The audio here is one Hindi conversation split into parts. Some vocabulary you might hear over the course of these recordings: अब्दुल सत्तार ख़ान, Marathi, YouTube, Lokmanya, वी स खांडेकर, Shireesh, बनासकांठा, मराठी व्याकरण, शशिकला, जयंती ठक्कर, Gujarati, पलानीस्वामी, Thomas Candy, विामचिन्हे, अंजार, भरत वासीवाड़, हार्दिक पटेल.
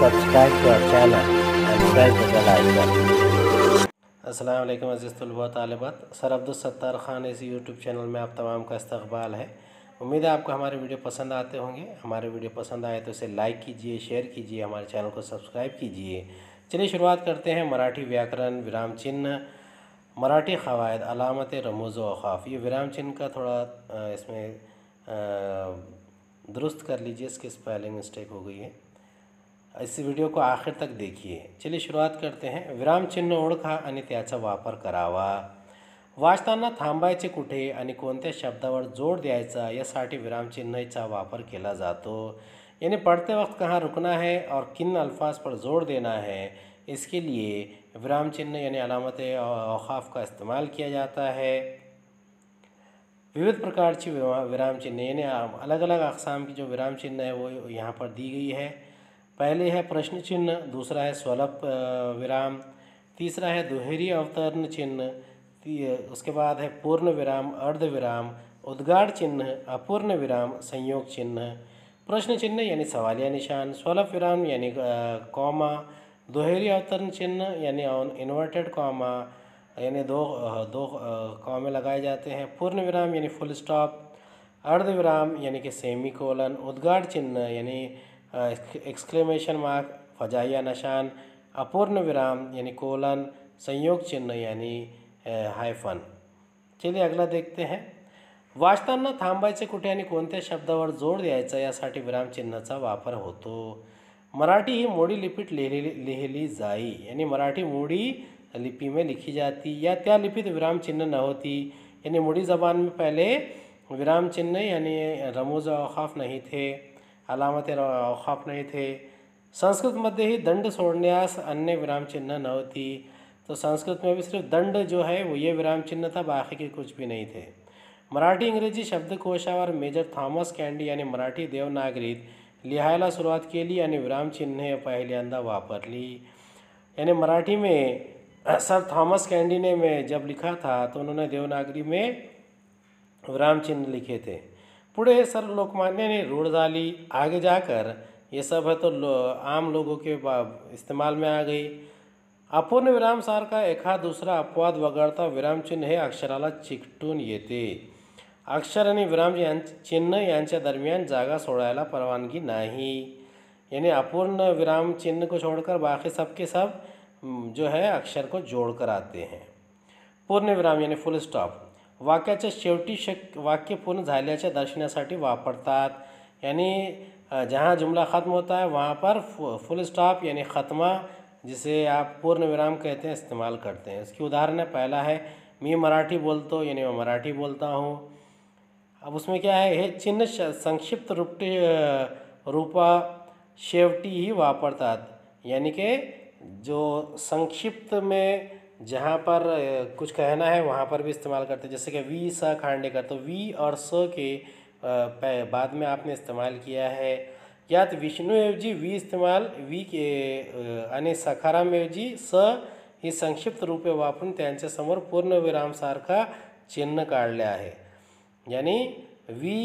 subscribe to our channel and press the bell icon. अस्सलामुअलैकुम अज़ीज़ तलबा तालिबात। सर अब्दुल सत्तार ख़ान इस YouTube चैनल में आप तमाम का इस्तकबाल है। उम्मीद है आपको हमारे वीडियो पसंद आते होंगे। हमारे वीडियो पसंद आए तो इसे लाइक कीजिए, शेयर कीजिए, हमारे चैनल को सब्सक्राइब कीजिए। चलिए शुरुआत करते हैं। मराठी व्याकरण विराम चिन्ह, मराठी क़वायद, अलामत रमूज़ व औक़ाफ़। ये विराम चिन्ह का थोड़ा इसमें दुरुस्त कर लीजिए, इसकी स्पेलिंग मिस्टेक हो गई है। इस वीडियो को आखिर तक देखिए। चलिए शुरुआत करते हैं। विराम चिन्ह ओळखा आणि त्याचा वापर करावा। वाचताना थांबायचे कुठे आणि कोणत्या शब्दावर जोर द्यायचा यासाठी विराम चिन्हाचा वापर केला जातो। यानी पढ़ते वक्त कहाँ रुकना है और किन अल्फाज पर जोर देना है, इसके लिए विराम चिन्ह यानी अलामत औक़ाफ़ का इस्तेमाल किया जाता है। विविध प्रकार की विराम चिन्ह यानी अलग अलग अक़साम की जो विराम चिन्ह है वो यहाँ पर दी गई है। पहले है प्रश्न चिन्ह, दूसरा है स्वल्प विराम, तीसरा है दुहेरी अवतरण चिन्ह, उसके बाद है पूर्ण विराम, अर्ध विराम, उद्गार चिन्ह, अपूर्ण विराम, संयोग चिन्ह। प्रश्न चिन्ह यानी सवालिया निशान, स्वल्प विराम यानी कॉमा, दुहेरी अवतरण चिन्ह यानी इन्वर्टेड कॉमा यानी दो कॉमे लगाए जाते हैं, पूर्ण विराम यानी फुल स्टॉप, अर्ध विराम यानी कि सेमीकोलन, उद्गार चिन्ह यानी एक्सक्लेमेशन मार्क, फजाइया निशान, अपूर्ण विराम यानी कोलन, संयोग चिन्ह यानी हायफन। चलिए अगला देखते हैं। वाचताना थांबायचे कुठे आणि कोणत्या शब्दावर जोर द्यायचा यासाठी विराम चिन्हाचा वापर होतो। मराठी ही मोडी लिपीत लिहिली जाई, यानी मराठी मोडी लिपि में लिखी जाती या त्या लिपि तो विराम चिन्ह न होती। यानी मुड़ी ज़बान में पहले विराम चिन्ह यानी रमूज़ औक़ाफ़ नहीं थे, अलामत औक़ाफ़ नहीं थे। संस्कृत मध्य ही दंड सोडन्यास अन्य विराम चिन्ह न होती, तो संस्कृत में भी सिर्फ दंड जो है वो ये विराम चिन्ह था, बाकी के कुछ भी नहीं थे। मराठी अंग्रेजी शब्दकोशावर मेजर थॉमस कैंडी यानी मराठी देवनागरीत लिहायला सुरुवात केली आणि विराम चिन्ह पहिल्यांदा वापरली। यानी मराठी में सर थॉमस कैंडी ने में जब लिखा था तो उन्होंने देवनागरी में विराम चिन्ह लिखे थे। पुढे सर लोकमान्य ने रूढ़ डाली, आगे जाकर ये सब है तो आम लोगों के इस्तेमाल में आ गई। अपूर्ण विराम सार का एखाद दूसरा अपवाद वगळता विराम चिन्ह हे अक्षराला चिकटून येते। अक्षर आणि विराम चिन्ह यांच्या दरमियान जागा सोडायला परवानगी नाही। यानी अपूर्ण विराम चिन्ह को छोड़कर बाकी सब के सब जो है अक्षर को जोड़ कर आते हैं। पूर्ण विराम यानी फुल स्टॉप वाक्याच्या शेवटी वाक्य पूर्ण झाल्याचे दर्शनासाठी वापरतात। यानी जहाँ जुमला ख़त्म होता है वहाँ पर फुल स्टॉप यानी ख़त्मा, जिसे आप पूर्ण विराम कहते हैं, इस्तेमाल करते हैं। इसकी उदाहरण है, पहला है मी मराठी बोलतो यानी मैं मराठी बोलता हूँ। अब उसमें क्या है, हे चिन्ह संक्षिप्त रूपा शेवटी ही वापरतात, यानी कि जो संक्षिप्त में जहाँ पर कुछ कहना है वहाँ पर भी इस्तेमाल करते हैं। जैसे कि वी स खांडेकर, तो वी और स के बाद में आपने इस्तेमाल किया है। या तो विष्णुदेव जी वी इस्तेमाल वी के आणि सखारामदेव जी स ही संक्षिप्त रूपे वापरून त्यांच्यासमोर पूर्ण विरामसारखा चिन्ह काढले आहे। यानी वी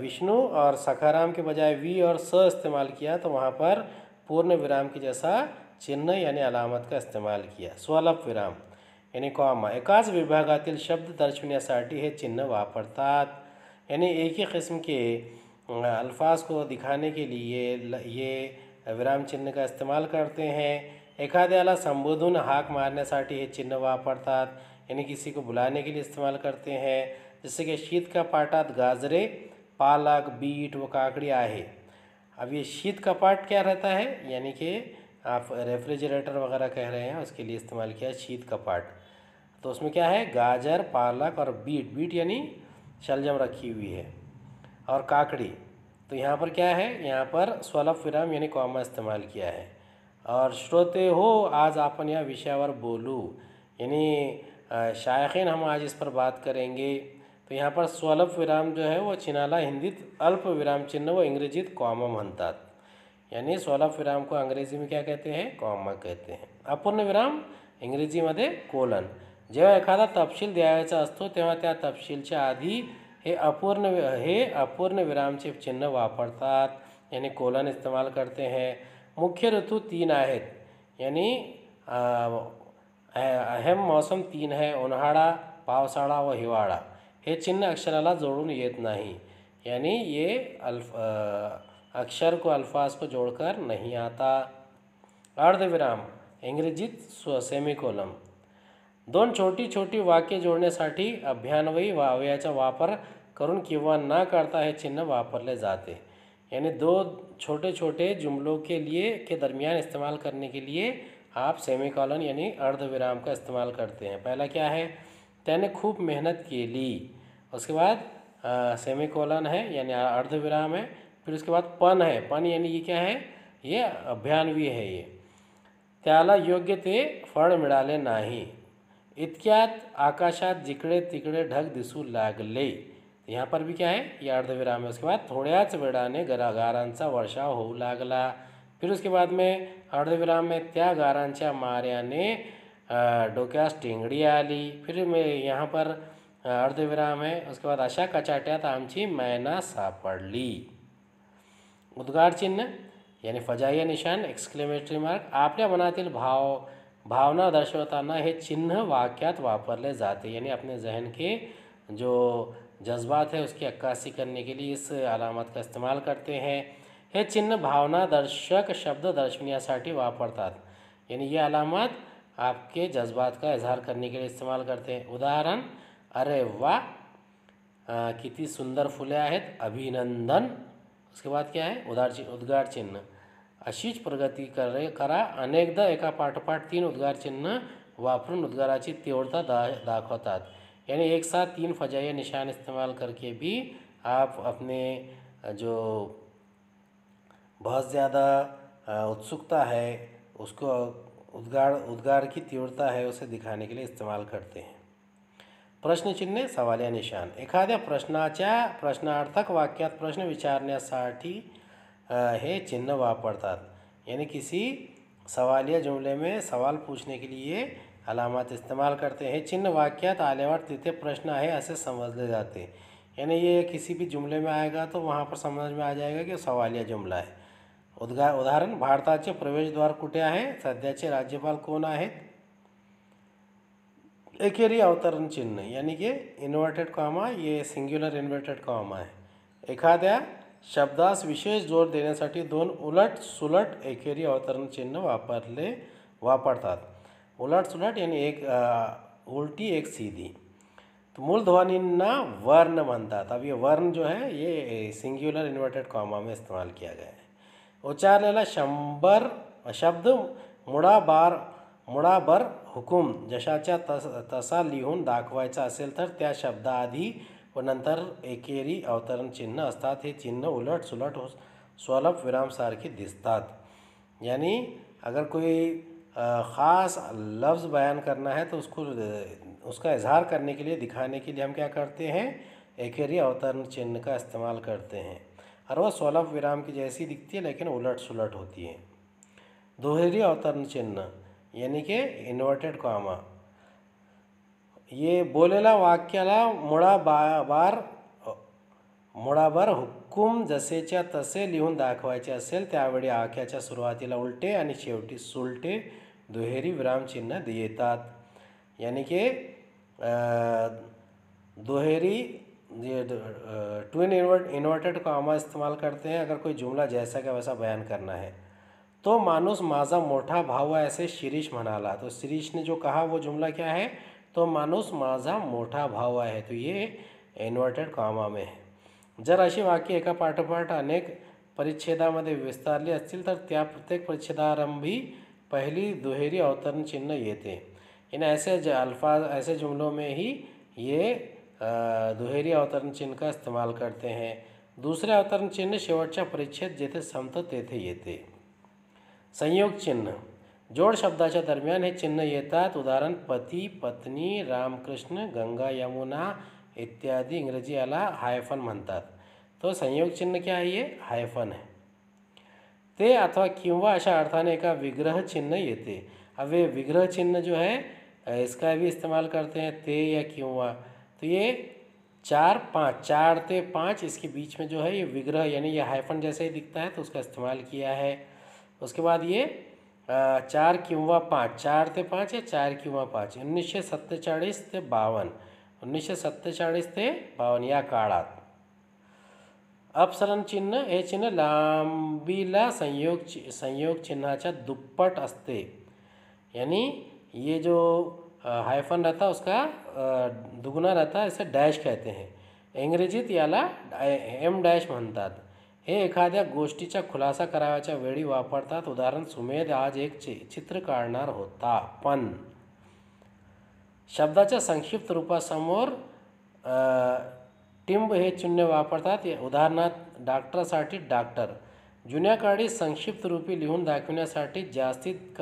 विष्णु और सखाराम के बजाय वी और स इस्तेमाल किया तो वहाँ पर पूर्ण विराम की जैसा चिन्ह यानी अलामत का इस्तेमाल किया। स्वल्प विराम यानी कॉमा, एकाच विभागातील शब्द दर्शवण्यासाठी हे चिन्ह वापरतात। यानी एक ही किस्म के अल्फाज को दिखाने के लिए ये विराम चिन्ह का इस्तेमाल करते हैं। एखाद्याला संबोधून हाक मारण्यासाठी हे चिन्ह वापरतात, यानी किसी को बुलाने के लिए इस्तेमाल करते हैं। जैसे कि शीत का पाटात गाजरे, पालक, बीट व काकड़ी आहे। अब ये शीत का पार्ट क्या रहता है, यानी कि आप रेफ्रिजरेटर वगैरह कह रहे हैं, उसके लिए इस्तेमाल किया शीत का पार्ट। तो उसमें क्या है, गाजर, पालक और बीट, बीट यानी शलजम रखी हुई है, और काकड़ी। तो यहाँ पर क्या है, यहाँ पर स्वल्प विराम यानी कॉमा इस्तेमाल किया है। और श्रोते हो आज आपन या विषयावर बोलू, यानी शायखीन हम आज इस पर बात करेंगे। तो यहाँ पर स्वल्प विराम जो है वो चिन्हाला हिंदीत अल्प विराम चिन्ह व इंग्रजीत कॉमा म्हणतात। यानी स्वल्प विराम को अंग्रेजी में क्या कहते हैं, कॉमा कहते हैं। अपूर्ण विराम इंग्रजीमध्ये कोलन। जेव्हा एखादा तपशील द्यायचा असतो तेव्हा त्या तपशीलच्या आधी हे अपूर्ण विरामचे चिन्ह वापरतात। यानी कोलन इस्तेमाल करते हैं। मुख्य ऋतु तीन आहेत, यानी अहम मौसम तीन है, उन्हाळा, पावसाळा व हिवाळा। हे चिन्ह अक्षराला जोड़ून येत नहीं, यानी ये अक्षर को अल्फाज को जोड़कर नहीं आता। अर्धविराम इंग्रजीत सेमिकोलम। दोन छोटी छोटी वाक्य जोडण्यासाठी अभ्यान्वयी वावयाचा वापर करून किंवा ना करता हे चिन्ह वापरले जाते, यानी दो छोटे छोटे जुमलों के लिए के दरमियान इस्तेमाल करने के लिए आप सेमीकॉलन यानी अर्धविराम का इस्तेमाल करते हैं। पहला क्या है, त्याने खूब मेहनत की ली, उसके बाद सेमीकॉलन है यानी अर्धविराम है, फिर उसके बाद पन है, पन यानी ये क्या है, ये अभ्यान्वयी है। ये त्याला योग्य ते फळ मिळाले नाही, इतक्यात आकाशात जिकडे तिकडे ढग दिसू लागले, यहाँ पर भी क्या है, ये अर्धविराम है। उसके बाद थोड्याच वेळाने गारांचा वर्षाव होऊ लागला, फिर उसके बाद में अर्धविराम में त्या गारांच्या मार्याने डोक्यास टेंगडी आली, फिर मैं यहाँ पर अर्धविराम है, उसके बाद अशा कचाट्यात आमची मैना सापडली। उद्गार चिन्ह यानी फजाइया निशान, एक्सक्लेमेटरी मार्क, आपल्या मनातील भावना दर्शवताना हे चिन्ह वाक्यात वापरले जाते, यानी अपने जहन के जो जज्बात है उसकी अक्कासी करने के लिए इस अलामत का इस्तेमाल करते हैं। हे चिन्ह भावना दर्शक शब्द दर्शवण्यासाठी वापरतात, यानी ये अलामत आपके जज्बात का इजहार करने के लिए इस्तेमाल करते हैं। उदाहरण, अरे वाह, कितनी सुंदर फुले आहेत, अभिनंदन। उसके बाद क्या है, उद्गार चिन्ह, अशीच प्रगती करा, अनेकदा एका पाठोपाठ तीन उद्गार चिन्ह वापरून उद्गाराची तीव्रता दाखवतात, यानी एक साथ तीन फजाइया निशान इस्तेमाल करके भी आप अपने जो बहुत ज़्यादा उत्सुकता है उसको उद्गार की तीव्रता है उसे दिखाने के लिए इस्तेमाल करते हैं। प्रश्न चिन्ह, सवालिया निशान, एखाद्या प्रश्नाच्या प्रश्नार्थक वाक्यात प्रश्न विचारण्यासाठी हे चिन्ह वापरतात, यानी किसी सवालिया जुमले में सवाल पूछने के लिए अलामत इस्तेमाल करते हैं। चिन्ह वाक्यात आल्यावर तिथे प्रश्न आहे असे समजले जाते, यानी ये किसी भी जुमले में आएगा तो वहाँ पर समझ में आ जाएगा कि सवालिया जुमला है। उदाहरण, भारताचे प्रवेशद्वार कुठे आहे, सध्याचे राज्यपाल कोण आहेत। एकेरी अवतरण चिन्ह, यानी कि इन्वर्टेड कॉमा, ये सिंग्युलर इन्वर्टेड कॉमा आहे, एखाद्या शब्दास विशेष जोर देण्यासाठी दोन उलट सुलट एकेरी अवतरण चिन्ह वापरतात। उलट सुलट यानी एक उल्टी एक सीधी। तो मूल ध्वनिंना वर्ण म्हणतात। अब ये वर्ण जो है ये सिंगुलर इन्वर्टेड कॉमा में इस्तेमाल किया गया है। उच्चारलेला शंभर शब्द मुळाभर हुकूम जशाच्या तसा लिहून दाखवायचा असेल तर त्या शब्दाआधी व नंतर एकेरी अवतरण चिन्ह असतात। हे चिन्ह उलट सुलट स्वल्प विरामसारखी दिसतात, यानी अगर कोई ख़ास लफ्ज़ बयान करना है तो उसका इजहार करने के लिए दिखाने के लिए हम क्या करते हैं, एकेरी अवतरण चिन्ह का इस्तेमाल करते हैं। और वह सोलभ विराम की जैसी दिखती है लेकिन उलट सुलट होती है। दोहरी अवतरण चिन्ह यानी कि इन्वर्टेड कॉमा, ये बोलेला वाक्याला मुळाभर हुकूम जसेच्या तसे लिहून दाखवायचे असेल त्यावेळी आख्याच्या सुरुवातीला उलटे आणि शेवटी सुलटे दुहेरी विरामचिन्ह देतात, यानी कि दुहेरी ट्विन इन्वर्टेड कॉमा इस्तेमाल करते हैं अगर कोई जुमला जैसा का वैसा बयान करना है। तो माणूस माझा मोठा भाऊ ऐसे शिरीष म्हणाला, तो शिरीष ने जो कहा वो जुमला क्या है, तो माणूस माझा मोठा भाऊ है, तो ये इन्वर्टेड कॉमा में है। जर अशी वाक्य एका पाठोपाठ अनेक परिच्छेदामध्ये विस्तारली असतील तर त्या प्रत्येक परिच्छेदारंभी पहली दुहेरी अवतरण चिन्ह येते, इन ऐसे अल्फाज ऐसे जुमलों में ही ये दुहेरी अवतरण चिन्ह का इस्तेमाल करते हैं। दूसरे अवतरण चिन्ह शेवटच्या परिच्छेद जेथे संपतो तेथे येते। संयोग चिन्ह, जोड शब्दाच्या दरम्यान हे चिन्ह येतात। उदाहरण, पती पत्नी, रामकृष्ण, गंगा यमुना इत्यादि। इंग्रजी याला हायफन म्हणतात। तो संयोग चिन्ह क्या है, ये हायफन है। ते अथवा किंवा अशा अर्थाने का विग्रह चिन्ह येते। अब ये विग्रह चिन्ह जो है इसका भी इस्तेमाल करते हैं, ते या किंवा। तो ये चार पाँच, चार से पाँच, इसके बीच में जो है ये विग्रह यानी ये हाइफन जैसे ही दिखता है तो उसका इस्तेमाल किया है। उसके बाद ये चार किंवा पाँच, चार से पाँच या चार किंवा पाँच, 1947 ते 52, 1947 ते 52 या काळात अपसरण चिन्ह हे चिन्ह लांबीला संयोग चिन्हाच्या दुप्पट असते, यानी ये जो हाइफन रहता उसका दुगुना रहता है, इसे डैश कहते हैं। इंग्रजीत याला एम डॅश म्हणतात। हे एखाद्या गोष्टीचा खुलासा करावयाच्या वेळी वापरतात। उदाहरण, सुमेध आज एक चित्र काढणार होता, पण शब्दाच्या संक्षिप्त रूपासमोर टिंब हे चिन्ह वापरतात। उदाहरणार्थ डॉक्टरसाठी डॉक्टर। जुन्या काळी संक्षिप्त रूपी लिहून दाखविण्यासाठी जास्तीत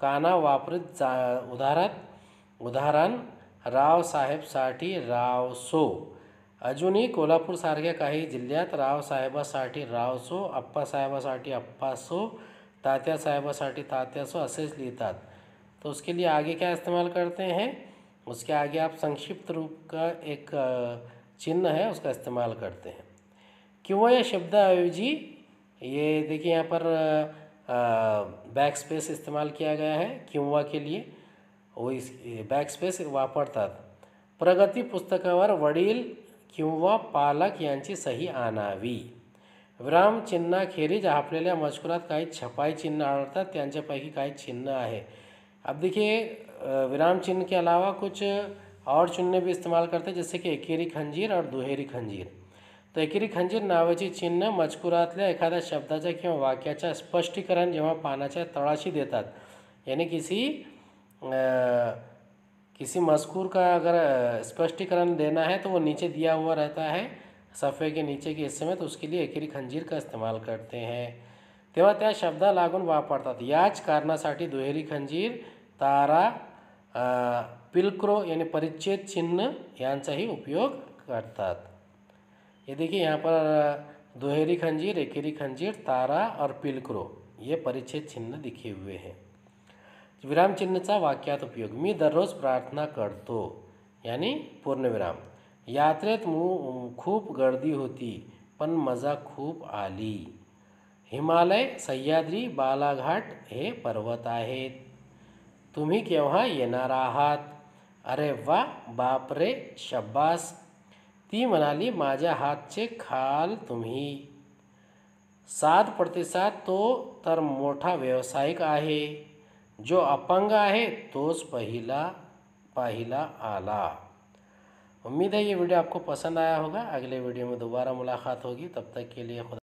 काना वापरित उदाहरण रावसाहेबसाठी रावसो। अजूनही कोल्हापूरसारख्या काही जिल्ह्यात रावसाहेबासाठी रावसो, अप्पासाहेबासाठी अप्पासो, तात्यासाहेबासाठी तात्यासो असेच लिखतात। तो उसके लिए आगे क्या इस्तेमाल करते हैं, उसके आगे आप संक्षिप्त रूप का एक चिन्ह है उसका इस्तेमाल करते हैं। किंवा यह शब्द आयोजी, ये देखिए यहाँ पर बैक स्पेस इस्तेमाल किया गया है किंवा के लिए, वो इस बैक स्पेस वापरतात। प्रगती पुस्तकावर वडील किंवा पालक यांची सही आणावी। विराम चिन्हाखेरीज आपल्याला मजकुरात काही छपाई चिन्ह आढळतात, त्यांच्यापैकी काही चिन्ह आहे। अब देखिए विराम चिन्ह के अलावा कुछ और चिन्ह भी इस्तेमाल करते हैं, जैसे कि एकेरी खंजीर और दुहेरी खंजीर। तो एकेरी खंजीर नावाचे चिन्ह मजकुरातल्या एखाद्या शब्दाचा किंवा वाक्याचा स्पष्टीकरण जेव्हा पानाच्या तळाशी देतात, यानी किसी मजकूर का अगर स्पष्टीकरण देना है तो वो नीचे दिया हुआ रहता है सफ़े के नीचे के हिस्से में, तो उसके लिए एकेरी खंजीर का इस्तेमाल करते हैं। तेव्हा त्या शब्दा लागून वापरतात। याच कारणासाठी दुहेरी खंजीर, तारा, पिलक्रो यानी परिच्छेद चिन्ह यांचाही उपयोग करतात। ये देखिए यहाँ पर दुहेरी खंजीर, एकेरी खंजीर, तारा और पिलक्रो ये परिच्छेद चिन्ह दिखे हुए हैं। विराम चिन्हचा वाक्यात उपयोग, मी दररोज प्रार्थना करतो यानी पूर्णविराम। यात्रेत खूप गर्दी होती पण मजा खूप आली। हिमालय, सह्याद्री, बालाघाट हे पर्वत आहेत। तुम्ही केव्हा येणार आहात? अरे वा, बापरे, शब्बास। ती म्हणाली, माझ्या हातचे खाल तुम्ही। 7% तो तर मोठा व्यावसायिक आहे, जो अपंग आहे तोच पहिला आला। उम्मीद है ये वीडियो आपको पसंद आया होगा। अगले वीडियो में दोबारा मुलाकात होगी, तब तक के लिए खुदा।